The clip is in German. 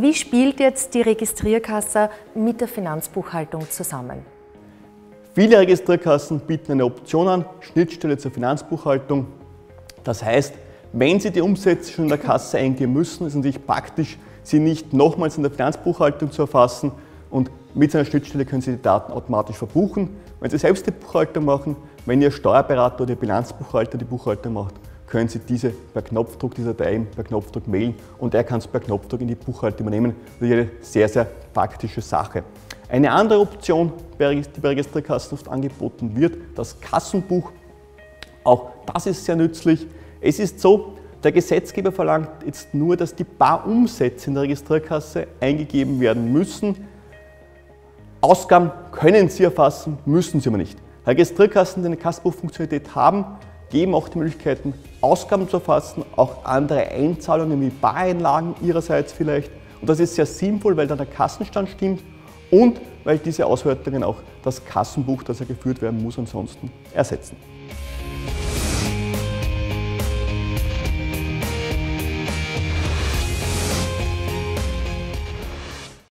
Wie spielt jetzt die Registrierkasse mit der Finanzbuchhaltung zusammen? Viele Registrierkassen bieten eine Option an, Schnittstelle zur Finanzbuchhaltung. Das heißt, wenn Sie die Umsätze schon in der Kasse eingeben müssen, ist es natürlich praktisch, sie nicht nochmals in der Finanzbuchhaltung zu erfassen, und mit so einer Schnittstelle können Sie die Daten automatisch verbuchen. Wenn Sie selbst die Buchhaltung machen, wenn Ihr Steuerberater oder Ihr Bilanzbuchhalter die Buchhaltung macht, können Sie diese per Knopfdruck, diese Dateien per Knopfdruck mailen und er kann es per Knopfdruck in die Buchhaltung übernehmen. Das ist eine sehr, sehr praktische Sache. Eine andere Option, die bei Registrierkassen oft angeboten wird, das Kassenbuch. Auch das ist sehr nützlich. Es ist so, der Gesetzgeber verlangt jetzt nur, dass die Barumsätze in der Registrierkasse eingegeben werden müssen. Ausgaben können Sie erfassen, müssen Sie aber nicht. Registrierkassen, die eine Kassenbuchfunktionalität haben, geben auch die Möglichkeiten, Ausgaben zu erfassen, auch andere Einzahlungen wie Bareinlagen ihrerseits vielleicht. Und das ist sehr sinnvoll, weil dann der Kassenstand stimmt und weil diese Auswertungen auch das Kassenbuch, das ja geführt werden muss, ansonsten ersetzen.